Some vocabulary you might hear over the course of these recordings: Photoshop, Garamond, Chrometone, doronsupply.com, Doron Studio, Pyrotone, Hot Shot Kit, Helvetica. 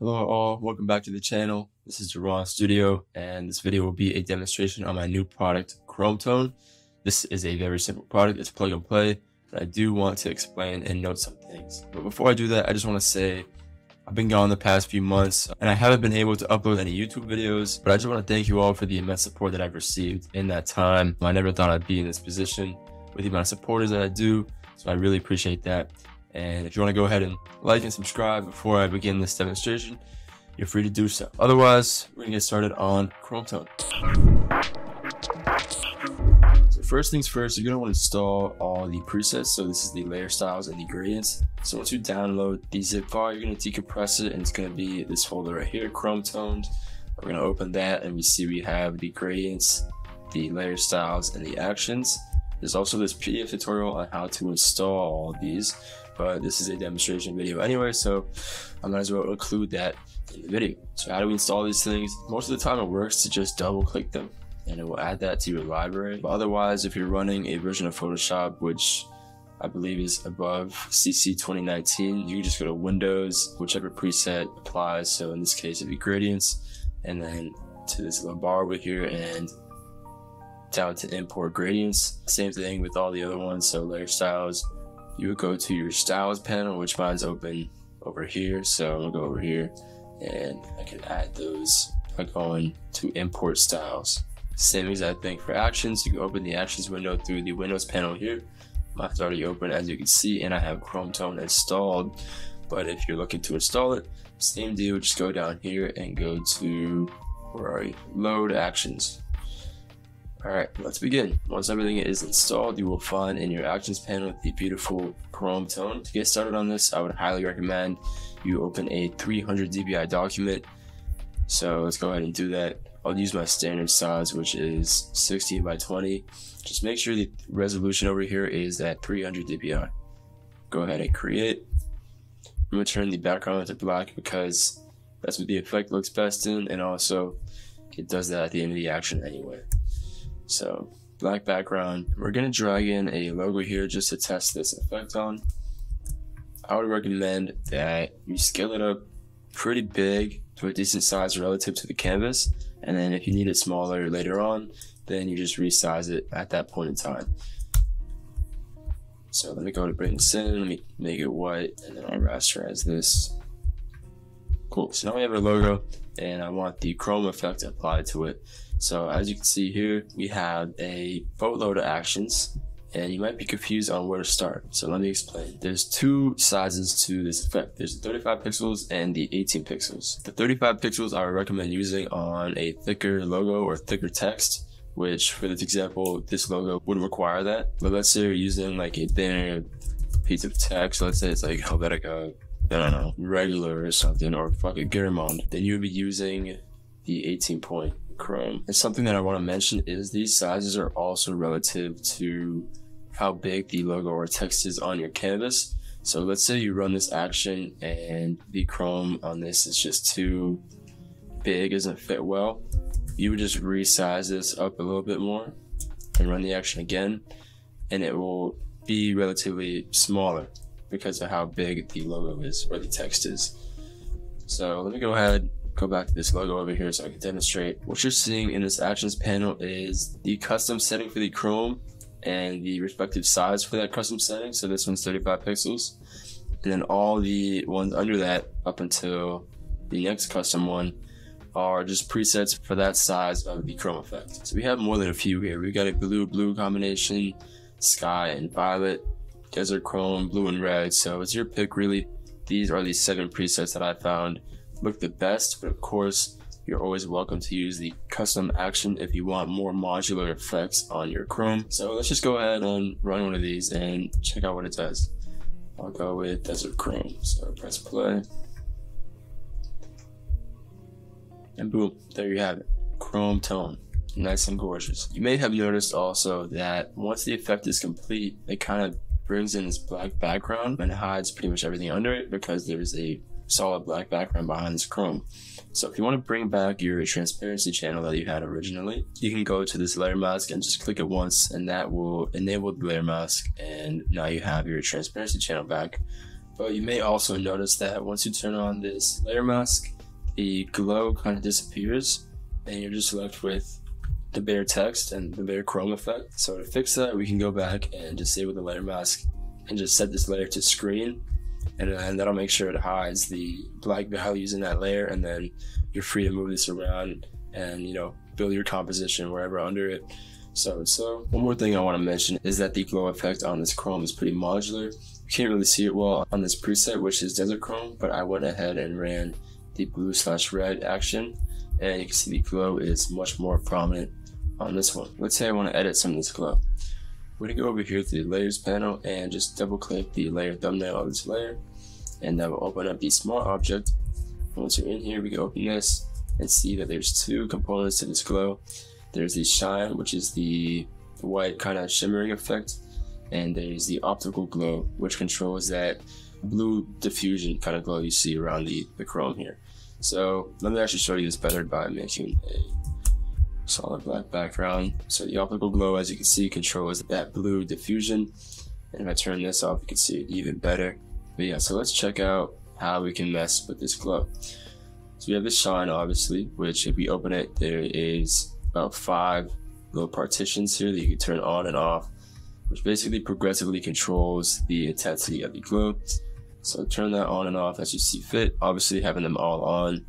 Hello all, welcome back to the channel. This is Doron Studio, and this video will be a demonstration on my new product, Chrometone. This is a very simple product, it's plug and play, but I do want to explain and note some things. But before I do that, I just want to say I've been gone the past few months and I haven't been able to upload any YouTube videos, but I just want to thank you all for the immense support that I've received in that time. I never thought I'd be in this position with the amount of supporters that I do, so I really appreciate that. And if you want to go ahead and like and subscribe before I begin this demonstration, you're free to do so. Otherwise, we're going to get started on Chrometone. So first things first, you're going to want to install all the presets. So this is the layer styles and the gradients. So once you download the zip file, you're going to decompress it, and it's going to be this folder right here, Chrometone. We're going to open that, and we see we have the gradients, the layer styles, and the actions. There's also this PDF tutorial on how to install all of these, but this is a demonstration video anyway, so I might as well include that in the video. So how do we install these things? Most of the time it works to just double click them and it will add that to your library. But otherwise, if you're running a version of Photoshop, which I believe is above CC 2019, you can just go to Windows, whichever preset applies. So in this case, it'd be gradients, and then to this little bar over here and down to import gradients. Same thing with all the other ones. So layer styles, you would go to your styles panel, which mine's open over here, so I'm gonna go over here and I can add those by going to import styles. Same exact thing for actions. You can open the actions window through the Windows panel here. Mine's already open, as you can see, and I have Chrometone installed. But if you're looking to install it, same deal, just go down here and go to, where are you, load actions. Alright, let's begin. Once everything is installed, you will find in your actions panel the beautiful Chrometone. To get started on this, I would highly recommend you open a 300 dpi document. So let's go ahead and do that. I'll use my standard size, which is 16 by 20. Just make sure the resolution over here is at 300 dpi. Go ahead and create. I'm going to turn the background to black because that's what the effect looks best in, and also it does that at the end of the action anyway. So black background, we're gonna drag in a logo here just to test this effect on. I would recommend that you scale it up pretty big to a decent size relative to the canvas. And then if you need it smaller later on, then you just resize it at that point in time. So let me go to bring this in, let me make it white, and then I'll rasterize this. Cool, so now we have our logo and I want the chrome effect applied to it. So as you can see here, we have a boatload of actions, and you might be confused on where to start. So let me explain. There's two sizes to this effect. There's the 35 pixels and the 18 pixels. The 35 pixels I would recommend using on a thicker logo or thicker text, which for this example, this logo would require that. But let's say you're using like a thinner piece of text. Let's say it's like Helvetica, I don't know, regular or something, or fucking Garamond. Then you would be using the 18-point chrome. And something that I want to mention is these sizes are also relative to how big the logo or text is on your canvas. So let's say you run this action and the chrome on this is just too big, doesn't fit well. You would just resize this up a little bit more and run the action again, and it will be relatively smaller because of how big the logo is or the text is. So let me go ahead, go back to this logo over here so I can demonstrate. What you're seeing in this actions panel is the custom setting for the chrome and the respective size for that custom setting. So this one's 35 pixels. And then all the ones under that up until the next custom one are just presets for that size of the chrome effect. So we have more than a few here. We've got a blue-blue combination, sky and violet, desert chrome, blue and red. So it's your pick really. These are the 7 presets that I found look the best, but of course you're always welcome to use the custom action if you want more modular effects on your chrome. So let's just go ahead and run one of these and check out what it does. I'll go with desert chrome, so press play, and boom, there you have it, Chrometone. Nice and gorgeous. You may have noticed also that once the effect is complete, it kind of brings in this black background and hides pretty much everything under it because there's a solid black background behind this chrome. So if you want to bring back your transparency channel that you had originally, you can go to this layer mask and just click it once, and that will enable the layer mask, and now you have your transparency channel back But you may also notice that once you turn on this layer mask, the glow kind of disappears and you're just left with the bare text and the bare chrome effect. So to fix that, we can go back and disable the layer mask and just set this layer to screen, and that'll make sure it hides the black values in that layer, and then you're free to move this around and, you know, build your composition wherever under it. So one more thing I want to mention is that the glow effect on this chrome is pretty modular. You can't really see it well on this preset, which is desert chrome, but I went ahead and ran the blue/red action, and you can see the glow is much more prominent on this one. Let's say I want to edit some of this glow. We're going to go over here to the layers panel and just double click the layer thumbnail of this layer, and that will open up the smart object. Once you're in here, we can open this and see that there's two components to this glow. There's the shine, which is the white kind of shimmering effect, and there's the optical glow, which controls that blue diffusion kind of glow you see around the chrome here. So let me actually show you this better by making a solid black background. So the optical glow, as you can see, controls that blue diffusion, and if I turn this off, you can see it even better. But yeah, so let's check out how we can mess with this glow. So we have the shine, obviously, which if we open it, there is about 5 glow partitions here that you can turn on and off, which basically progressively controls the intensity of the glow. So turn that on and off as you see fit. Obviously having them all on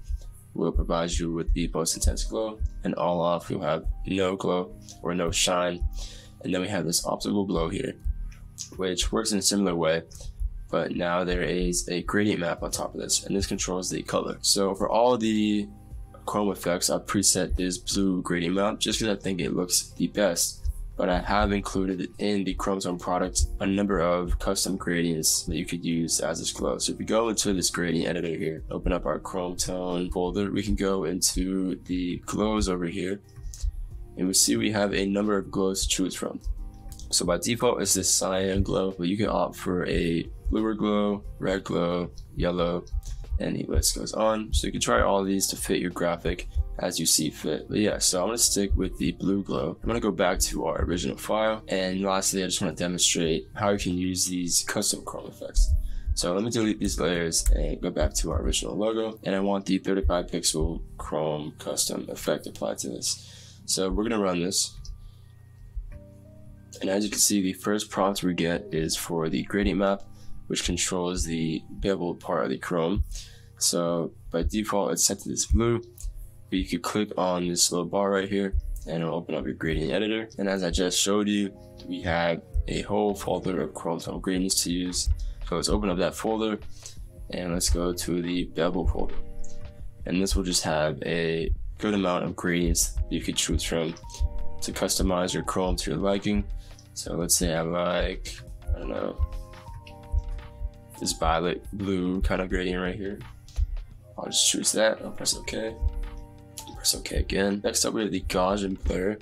will provide you with the most intense glow, and all off you'll have no glow or no shine. And then we have this optical glow here, which works in a similar way, but now there is a gradient map on top of this, and this controls the color. So for all the chrome effects, I preset this blue gradient map just because I think it looks the best. But I have included in the Chrometone product a number of custom gradients that you could use as this glow. So if we go into this gradient editor here, open up our Chrometone folder, we can go into the glows over here, and we see we have a number of glows to choose from. So by default it's this cyan glow, but you can opt for a bluer glow, red glow, yellow, and the list goes on. So you can try all these to fit your graphic as you see fit. But yeah, so I'm gonna stick with the blue glow. I'm gonna go back to our original file. And lastly, I just wanna demonstrate how you can use these custom chrome effects. So let me delete these layers and go back to our original logo. And I want the 35 pixel chrome custom effect applied to this. So we're gonna run this. And as you can see, the first prompt we get is for the gradient map, which controls the beveled part of the chrome. So by default, it's set to this blue. But you could click on this little bar right here and it'll open up your gradient editor. And as I just showed you, we have a whole folder of Chrometone gradients to use. So let's open up that folder and let's go to the bevel folder. And this will just have a good amount of gradients you could choose from to customize your chrome to your liking. So let's say I like, I don't know, this violet blue kind of gradient right here. I'll just choose that. I'll press OK. Press OK again. Next up we have the gauge and blur.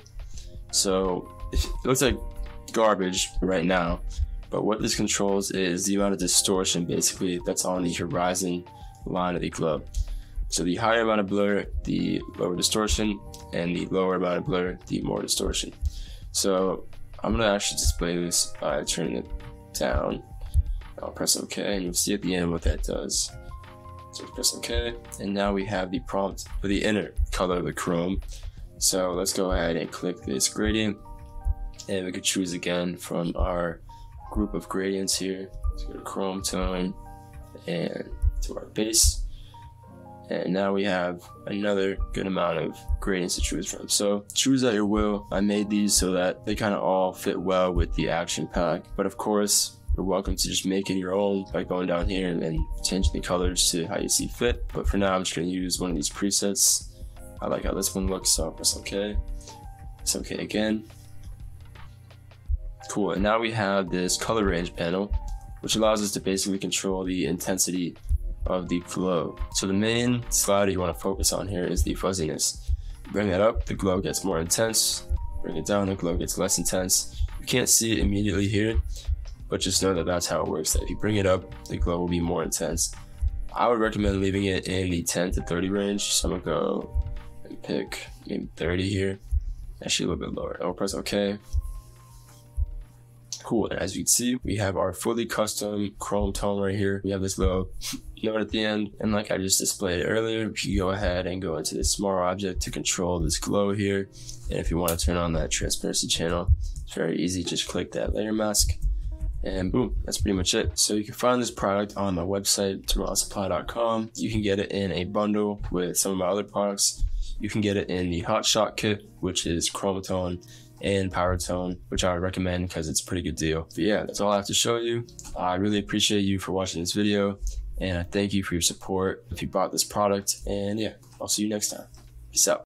So it looks like garbage right now, but what this controls is the amount of distortion basically that's on the horizon line of the glow. So the higher amount of blur, the lower distortion, and the lower amount of blur, the more distortion. So I'm gonna actually display this by turning it down. I'll press OK, and you'll see at the end what that does. So press OK, and now we have the prompt for the inner color of the chrome. So let's go ahead and click this gradient, and we could choose again from our group of gradients here. Let's go to chrome tone and to our base, and now we have another good amount of gradients to choose from. So choose at your will. I made these so that they kind of all fit well with the action pack, but of course you're welcome to just make it your own by going down here and changing the colors to how you see fit. But for now, I'm just going to use one of these presets. I like how this one looks, so I'll press OK. It's OK again. Cool, and now we have this color range panel, which allows us to basically control the intensity of the glow. So the main slider you want to focus on here is the fuzziness. Bring that up, the glow gets more intense. Bring it down, the glow gets less intense. You can't see it immediately here, but just know that that's how it works, that if you bring it up, the glow will be more intense. I would recommend leaving it in the 10 to 30 range, so I'm gonna go and pick maybe 30 here, actually a little bit lower. I'll press OK. cool. And as you can see, we have our fully custom chrome tone right here. We have this little note at the end, and like I just displayed earlier, you go ahead and go into this smart object to control this glow here. And if you want to turn on that transparency channel, it's very easy. Just click that layer mask and boom, that's pretty much it. So you can find this product on the website, doronsupply.com. You can get it in a bundle with some of my other products. You can get it in the Hot Shot Kit, which is Chrometone and Pyrotone, which I would recommend because it's a pretty good deal. But yeah, that's all I have to show you. I really appreciate you for watching this video, and I thank you for your support if you bought this product. And yeah, I'll see you next time. Peace out.